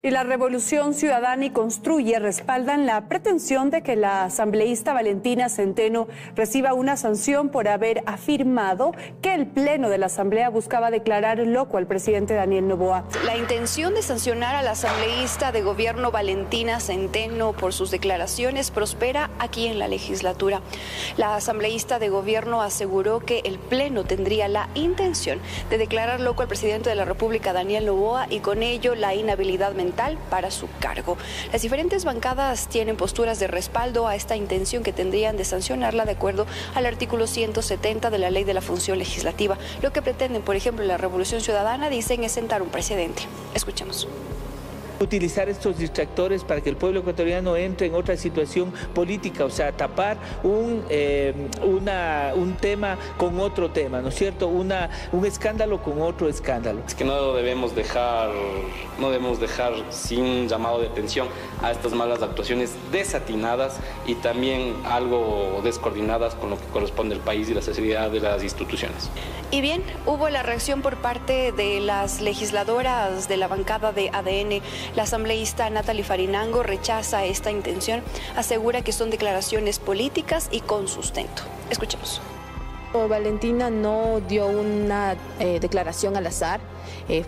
Y la Revolución Ciudadana y Construye respaldan la pretensión de que la asambleísta Valentina Centeno reciba una sanción por haber afirmado que el Pleno de la Asamblea buscaba declarar loco al presidente Daniel Noboa. La intención de sancionar a la asambleísta de gobierno Valentina Centeno por sus declaraciones prospera aquí en la legislatura. La asambleísta de gobierno aseguró que el Pleno tendría la intención de declarar loco al presidente de la República Daniel Noboa y con ello la inhabilidad mental para su cargo. Las diferentes bancadas tienen posturas de respaldo a esta intención que tendrían de sancionarla de acuerdo al artículo 170 de la Ley de la Función Legislativa. Lo que pretenden, por ejemplo, la Revolución Ciudadana, dicen, es sentar un precedente. Escuchemos. Utilizar estos distractores para que el pueblo ecuatoriano entre en otra situación política, o sea, tapar un tema con otro tema, ¿no es cierto? Un escándalo con otro escándalo. Es que no debemos dejar sin llamado de atención a estas malas actuaciones desatinadas y también algo descoordinadas con lo que corresponde al país y la sensibilidad de las instituciones. Y bien, hubo la reacción por parte de las legisladoras de la bancada de ADN. La asambleísta Nathalie Farinango rechaza esta intención, asegura que son declaraciones políticas y con sustento. Escuchemos. Valentina no dio una declaración al azar,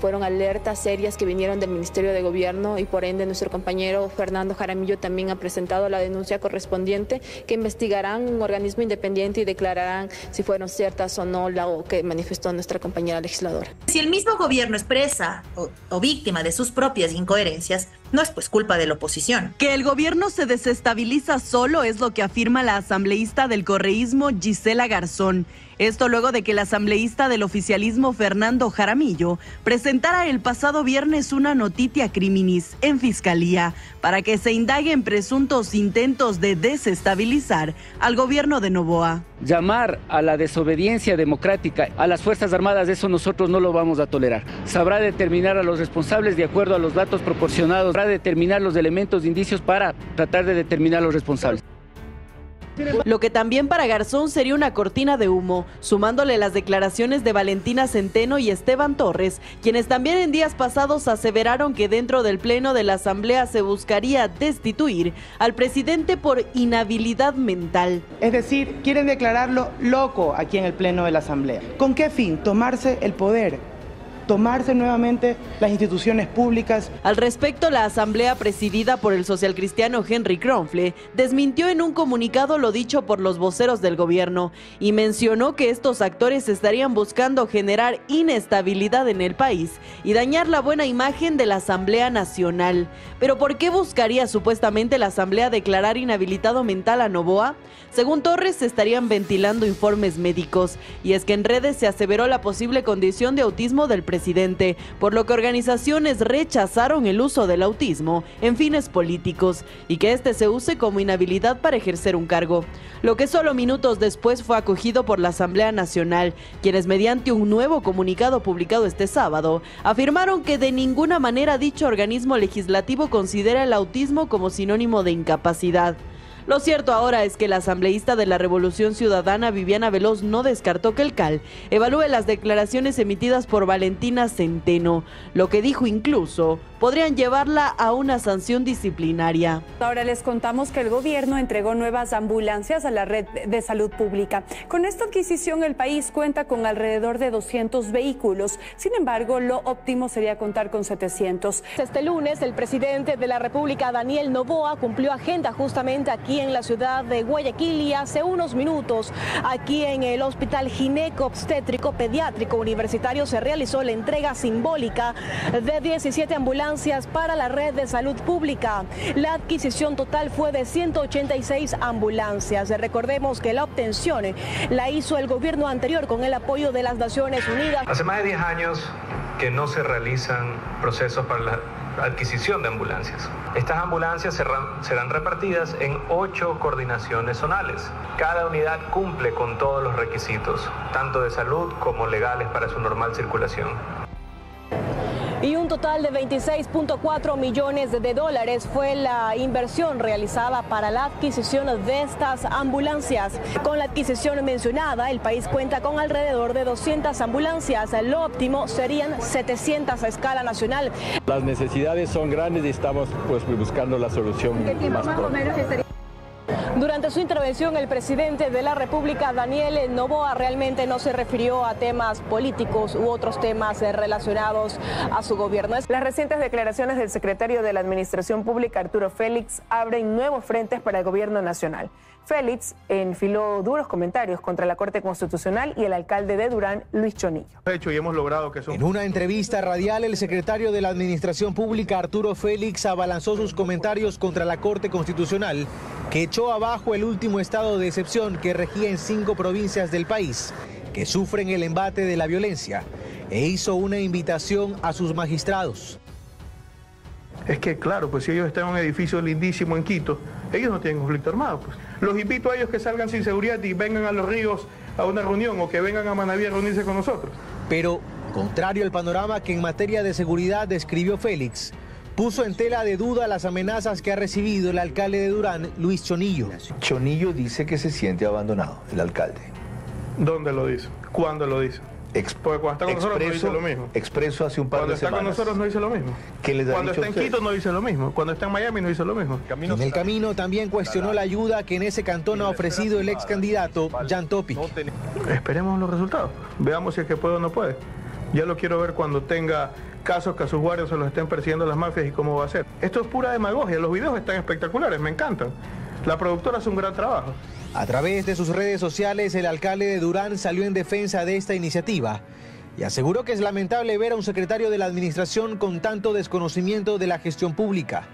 fueron alertas serias que vinieron del Ministerio de Gobierno y por ende nuestro compañero Fernando Jaramillo también ha presentado la denuncia correspondiente, que investigarán un organismo independiente y declararán si fueron ciertas o no lo que manifestó nuestra compañera legisladora. Si el mismo gobierno es presa o víctima de sus propias incoherencias, no es pues culpa de la oposición. Que el gobierno se desestabiliza solo es lo que afirma la asambleísta del correísmo Gisela Garzón. Esto luego de que el asambleísta del oficialismo Fernando Jaramillo presentara el pasado viernes una notitia criminis en Fiscalía para que se indaguen presuntos intentos de desestabilizar al gobierno de Noboa. Llamar a la desobediencia democrática a las Fuerzas Armadas, eso nosotros no lo vamos a tolerar. Sabrá determinar a los responsables de acuerdo a los datos proporcionados, sabrá determinar los elementos de indicios para tratar de determinar a los responsables. Lo que también para Garzón sería una cortina de humo, sumándole las declaraciones de Valentina Centeno y Esteban Torres, quienes también en días pasados aseveraron que dentro del Pleno de la Asamblea se buscaría destituir al presidente por inhabilidad mental. Es decir, quieren declararlo loco aquí en el Pleno de la Asamblea. ¿Con qué fin? Tomarse el poder. Tomarse nuevamente las instituciones públicas. Al respecto, la asamblea presidida por el socialcristiano Henry Kronfle desmintió en un comunicado lo dicho por los voceros del gobierno y mencionó que estos actores estarían buscando generar inestabilidad en el país y dañar la buena imagen de la Asamblea Nacional. ¿Pero por qué buscaría supuestamente la asamblea declarar inhabilitado mental a Noboa? Según Torres, se estarían ventilando informes médicos, y es que en redes se aseveró la posible condición de autismo del presidente, por lo que organizaciones rechazaron el uso del autismo en fines políticos y que este se use como inhabilidad para ejercer un cargo, lo que solo minutos después fue acogido por la Asamblea Nacional, quienes mediante un nuevo comunicado publicado este sábado, afirmaron que de ninguna manera dicho organismo legislativo considera el autismo como sinónimo de incapacidad. Lo cierto ahora es que la asambleísta de la Revolución Ciudadana, Viviana Veloz, no descartó que el CAL evalúe las declaraciones emitidas por Valentina Centeno. Lo que dijo incluso podrían llevarla a una sanción disciplinaria. Ahora les contamos que el gobierno entregó nuevas ambulancias a la red de salud pública. Con esta adquisición el país cuenta con alrededor de 200 vehículos. Sin embargo, lo óptimo sería contar con 700. Este lunes el presidente de la República, Daniel Noboa, cumplió agenda justamente aquí en la ciudad de Guayaquil, y hace unos minutos aquí en el Hospital Gineco Obstétrico Pediátrico Universitario se realizó la entrega simbólica de 17 ambulancias para la red de salud pública. La adquisición total fue de 186 ambulancias. Recordemos que la obtención la hizo el gobierno anterior con el apoyo de las Naciones Unidas. Hace más de 10 años que no se realizan procesos para la adquisición de ambulancias. Estas ambulancias serán repartidas en 8 coordinaciones zonales. Cada unidad cumple con todos los requisitos, tanto de salud como legales, para su normal circulación. Y un total de 26.4 millones de dólares fue la inversión realizada para la adquisición de estas ambulancias. Con la adquisición mencionada, el país cuenta con alrededor de 200 ambulancias. Lo óptimo serían 700 a escala nacional. Las necesidades son grandes y estamos pues buscando la solución más pronta. Durante su intervención, el presidente de la República, Daniel Noboa, realmente no se refirió a temas políticos u otros temas relacionados a su gobierno. Las recientes declaraciones del secretario de la Administración Pública, Arturo Félix, abren nuevos frentes para el gobierno nacional. Félix enfiló duros comentarios contra la Corte Constitucional y el alcalde de Durán, Luis Chonillo. En una entrevista radial, el secretario de la Administración Pública, Arturo Félix, abalanzó sus comentarios contra la Corte Constitucional, que echó abajo el último estado de excepción que regía en 5 provincias del país, que sufren el embate de la violencia, e hizo una invitación a sus magistrados. Es que claro, pues si ellos están en un edificio lindísimo en Quito, ellos no tienen conflicto armado, pues. Los invito a ellos que salgan sin seguridad y vengan a Los Ríos a una reunión o que vengan a Manaví a reunirse con nosotros. Pero, contrario al panorama que en materia de seguridad describió Félix, puso en tela de duda las amenazas que ha recibido el alcalde de Durán, Luis Chonillo. Chonillo dice que se siente abandonado, el alcalde. ¿Dónde lo dice? ¿Cuándo lo dice? Porque cuando está con nosotros no dice lo mismo. Expreso hace un par de semanas. Cuando está con nosotros no dice lo mismo. ¿Qué les ha dicho usted? Cuando está en Quito no dice lo mismo. Cuando está en Miami no dice lo mismo. En el camino también cuestionó la ayuda que en ese cantón ha ofrecido el ex candidato Jan Topi. Esperemos los resultados. Veamos si es que puede o no puede. Ya lo quiero ver cuando tenga casos que a sus guardias se los estén persiguiendo las mafias y cómo va a ser. Esto es pura demagogia, los videos están espectaculares, me encantan. La productora hace un gran trabajo. A través de sus redes sociales, el alcalde de Durán salió en defensa de esta iniciativa y aseguró que es lamentable ver a un secretario de la administración con tanto desconocimiento de la gestión pública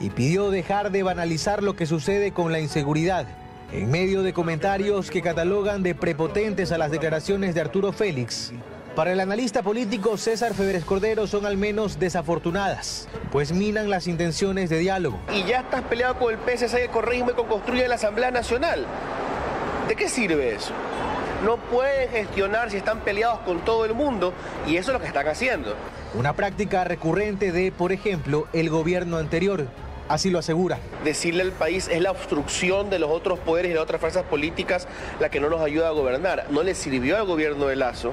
y pidió dejar de banalizar lo que sucede con la inseguridad. En medio de comentarios que catalogan de prepotentes a las declaraciones de Arturo Félix, para el analista político César Febres Cordero son al menos desafortunadas, pues minan las intenciones de diálogo. Y ya estás peleado con el PSC y el correísmo y con construye la Asamblea Nacional. ¿De qué sirve eso? No pueden gestionar si están peleados con todo el mundo y eso es lo que están haciendo. Una práctica recurrente de, por ejemplo, el gobierno anterior. Así lo asegura. Decirle al país es la obstrucción de los otros poderes y las otras fuerzas políticas la que no nos ayuda a gobernar. No le sirvió al gobierno de Lazo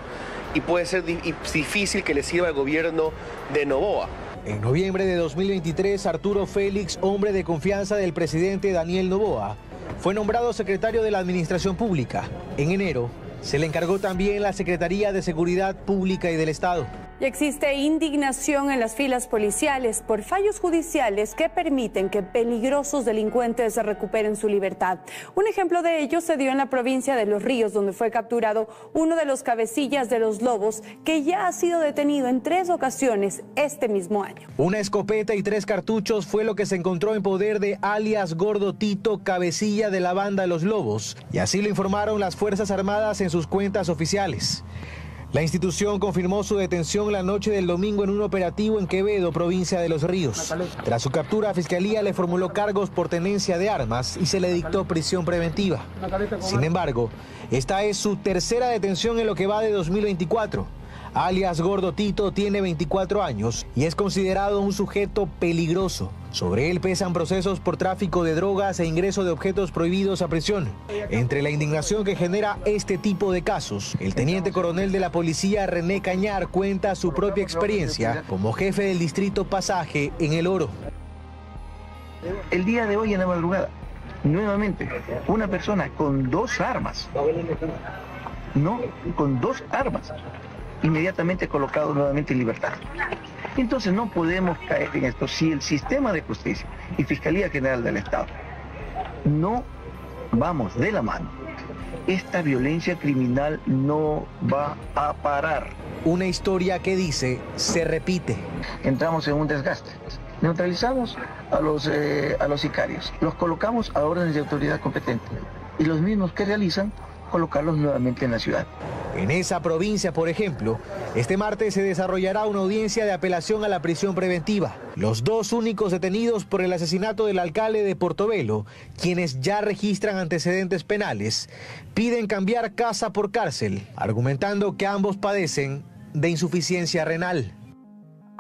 y puede ser difícil que le sirva al gobierno de Noboa. En noviembre de 2023, Arturo Félix, hombre de confianza del presidente Daniel Noboa, fue nombrado secretario de la Administración Pública. En enero, se le encargó también la Secretaría de Seguridad Pública y del Estado. Y existe indignación en las filas policiales por fallos judiciales que permiten que peligrosos delincuentes recuperen su libertad. Un ejemplo de ello se dio en la provincia de Los Ríos, donde fue capturado uno de los cabecillas de los lobos, que ya ha sido detenido en 3 ocasiones este mismo año. Una escopeta y 3 cartuchos fue lo que se encontró en poder de alias Gordo Tito, cabecilla de la banda Los Lobos, y así lo informaron las Fuerzas Armadas en sus cuentas oficiales. La institución confirmó su detención la noche del domingo en un operativo en Quevedo, provincia de Los Ríos. Tras su captura, la Fiscalía le formuló cargos por tenencia de armas y se le dictó prisión preventiva. Sin embargo, esta es su tercera detención en lo que va de 2024. Alias Gordo Tito tiene 24 años y es considerado un sujeto peligroso. Sobre él pesan procesos por tráfico de drogas e ingreso de objetos prohibidos a prisión. Entre la indignación que genera este tipo de casos, el teniente coronel de la policía René Cañar cuenta su propia experiencia como jefe del distrito Pasaje en El Oro. El día de hoy en la madrugada, nuevamente, una persona con 2 armas, inmediatamente colocado nuevamente en libertad. Entonces no podemos caer en esto. Si el sistema de justicia y Fiscalía General del Estado no vamos de la mano, esta violencia criminal no va a parar. Una historia que dice, se repite. Entramos en un desgaste. Neutralizamos a los sicarios, los colocamos a órdenes de autoridad competente y los mismos que realizan, colocarlos nuevamente en la ciudad. En esa provincia, por ejemplo, este martes se desarrollará una audiencia de apelación a la prisión preventiva. Los 2 únicos detenidos por el asesinato del alcalde de Portobelo, quienes ya registran antecedentes penales, piden cambiar casa por cárcel, argumentando que ambos padecen de insuficiencia renal.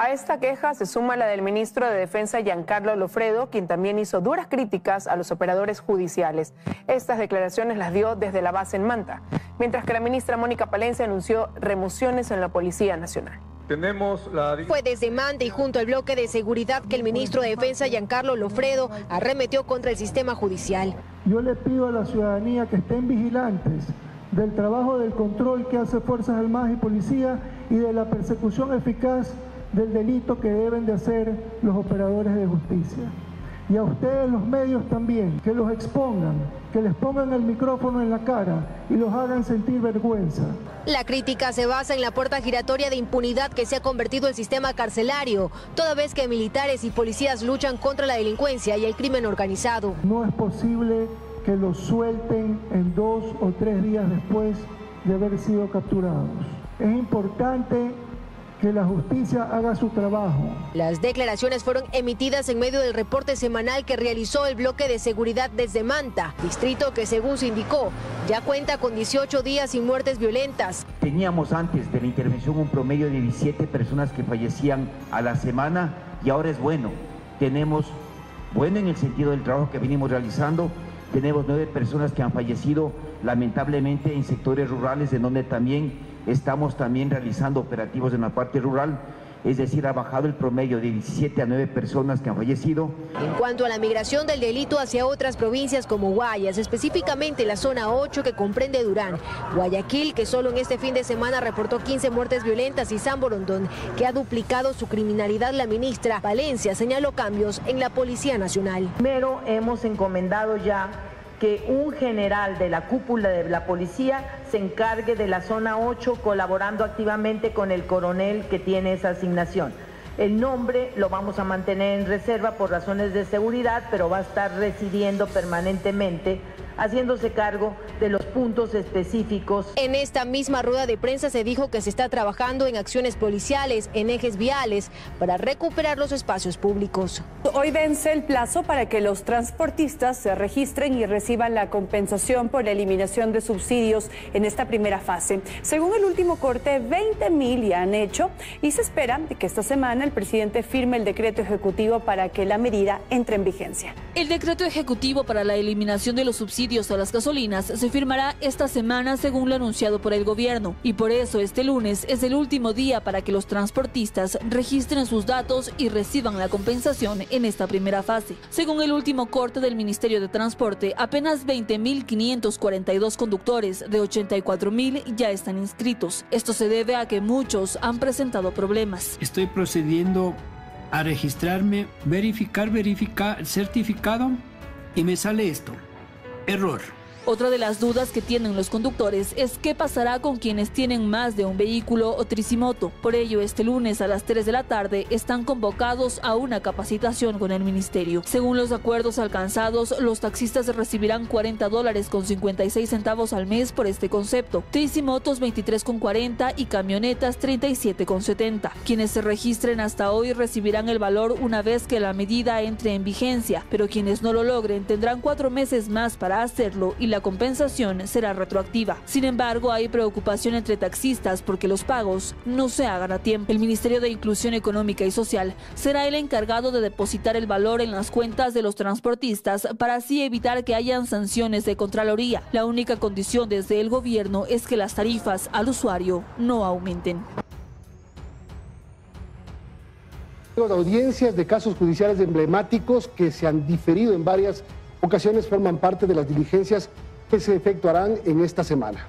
A esta queja se suma la del ministro de Defensa, Giancarlo Lofredo, quien también hizo duras críticas a los operadores judiciales. Estas declaraciones las dio desde la base en Manta, mientras que la ministra Mónica Palencia anunció remociones en la Policía Nacional. Fue desde Manta y junto al bloque de seguridad que el ministro de Defensa, Giancarlo Lofredo, arremetió contra el sistema judicial. Yo le pido a la ciudadanía que estén vigilantes del trabajo del control que hace Fuerzas Armadas y Policía y de la persecución eficaz del delito que deben de hacer los operadores de justicia. Y a ustedes los medios también, que los expongan, que les pongan el micrófono en la cara y los hagan sentir vergüenza. La crítica se basa en la puerta giratoria de impunidad que se ha convertido el sistema carcelario, toda vez que militares y policías luchan contra la delincuencia y el crimen organizado. No es posible que los suelten en 2 o 3 días después de haber sido capturados. Es importante que la justicia haga su trabajo. Las declaraciones fueron emitidas en medio del reporte semanal que realizó el bloque de seguridad desde Manta, distrito que, según se indicó, ya cuenta con 18 días sin muertes violentas. Teníamos antes de la intervención un promedio de 17 personas que fallecían a la semana y ahora es bueno. Tenemos, bueno en el sentido del trabajo que venimos realizando, tenemos 9 personas que han fallecido lamentablemente en sectores rurales, en donde también estamos realizando operativos en la parte rural, es decir, ha bajado el promedio de 17 a 9 personas que han fallecido. En cuanto a la migración del delito hacia otras provincias como Guayas, específicamente la zona 8 que comprende Durán, Guayaquil, que solo en este fin de semana reportó 15 muertes violentas, y San Borondón, que ha duplicado su criminalidad, la ministra Valencia señaló cambios en la Policía Nacional. Primero, hemos encomendado ya que un general de la cúpula de la policía se encargue de la zona 8, colaborando activamente con el coronel que tiene esa asignación. El nombre lo vamos a mantener en reserva por razones de seguridad, pero va a estar residiendo permanentemente, haciéndose cargo de los puntos específicos. En esta misma rueda de prensa se dijo que se está trabajando en acciones policiales, en ejes viales, para recuperar los espacios públicos. Hoy vence el plazo para que los transportistas se registren y reciban la compensación por la eliminación de subsidios en esta primera fase. Según el último corte, 20.000 ya han hecho y se espera que esta semana el presidente firme el decreto ejecutivo para que la medida entre en vigencia. El decreto ejecutivo para la eliminación de los subsidios a las gasolinas se firmará esta semana, según lo anunciado por el gobierno, y por eso este lunes es el último día para que los transportistas registren sus datos y reciban la compensación en esta primera fase. Según el último corte del Ministerio de Transporte, apenas 20.542 conductores de 84.000 ya están inscritos. Esto se debe a que muchos han presentado problemas. Estoy procediendo a registrarme, verificar certificado y me sale esto. Error. Otra de las dudas que tienen los conductores es qué pasará con quienes tienen más de un vehículo o tricimoto. Por ello, este lunes a las 3 de la tarde están convocados a una capacitación con el ministerio. Según los acuerdos alcanzados, los taxistas recibirán $40.56 al mes por este concepto, tricimotos 23.40 y camionetas 37.70. Quienes se registren hasta hoy recibirán el valor una vez que la medida entre en vigencia, pero quienes no lo logren tendrán 4 meses más para hacerlo y la compensación será retroactiva. Sin embargo, hay preocupación entre taxistas porque los pagos no se hagan a tiempo. El Ministerio de Inclusión Económica y Social será el encargado de depositar el valor en las cuentas de los transportistas para así evitar que hayan sanciones de Contraloría. La única condición desde el gobierno es que las tarifas al usuario no aumenten. Audiencias de casos judiciales emblemáticos que se han diferido en varias ocasiones forman parte de las diligencias que se efectuarán en esta semana.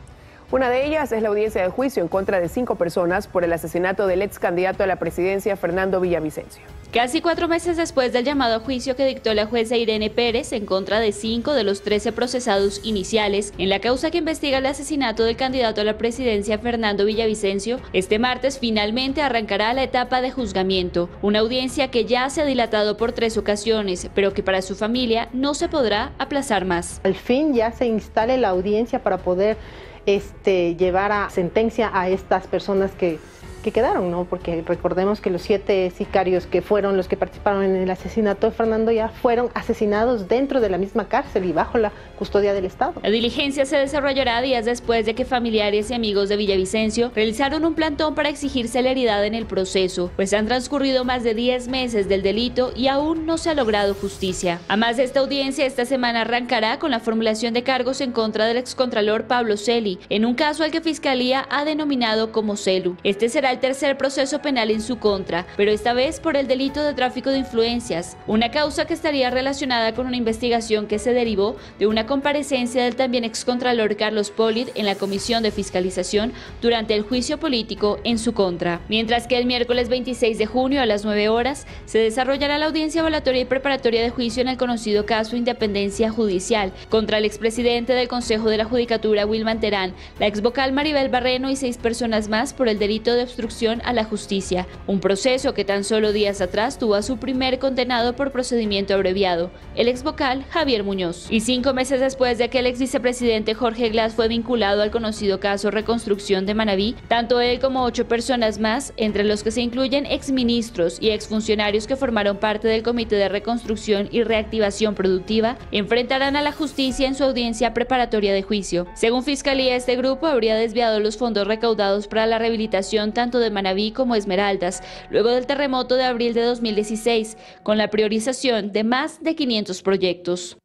Una de ellas es la audiencia de juicio en contra de 5 personas por el asesinato del ex candidato a la presidencia, Fernando Villavicencio. Casi 4 meses después del llamado a juicio que dictó la jueza Irene Pérez en contra de 5 de los 13 procesados iniciales en la causa que investiga el asesinato del candidato a la presidencia Fernando Villavicencio, este martes finalmente arrancará la etapa de juzgamiento, una audiencia que ya se ha dilatado por 3 ocasiones, pero que para su familia no se podrá aplazar más. Al fin ya se instale la audiencia para poder llevar a sentencia a estas personas que que quedaron, ¿no? Porque recordemos que los 7 sicarios que fueron los que participaron en el asesinato de Fernando ya fueron asesinados dentro de la misma cárcel y bajo la custodia del Estado. La diligencia se desarrollará días después de que familiares y amigos de Villavicencio realizaron un plantón para exigir celeridad en el proceso, pues han transcurrido más de 10 meses del delito y aún no se ha logrado justicia. Además de esta audiencia, esta semana arrancará con la formulación de cargos en contra del excontralor Pablo Celi, en un caso al que Fiscalía ha denominado como Celu. Este será el tercer proceso penal en su contra, pero esta vez por el delito de tráfico de influencias, una causa que estaría relacionada con una investigación que se derivó de una comparecencia del también excontralor Carlos Pólit en la Comisión de Fiscalización durante el juicio político en su contra. Mientras que el miércoles 26 de junio a las 9 horas se desarrollará la audiencia velatoria y preparatoria de juicio en el conocido caso Independencia Judicial contra el expresidente del Consejo de la Judicatura Wilman Terán, la exvocal Maribel Barreno y 6 personas más por el delito de obstrucción a la justicia, un proceso que tan solo días atrás tuvo a su primer condenado por procedimiento abreviado, el exvocal Javier Muñoz. Y 5 meses después de que el exvicepresidente Jorge Glas fue vinculado al conocido caso Reconstrucción de Manabí, tanto él como 8 personas más, entre los que se incluyen exministros y exfuncionarios que formaron parte del Comité de Reconstrucción y Reactivación Productiva, enfrentarán a la justicia en su audiencia preparatoria de juicio. Según Fiscalía, este grupo habría desviado los fondos recaudados para la rehabilitación tanto de Manabí como Esmeraldas, luego del terremoto de abril de 2016, con la priorización de más de 500 proyectos.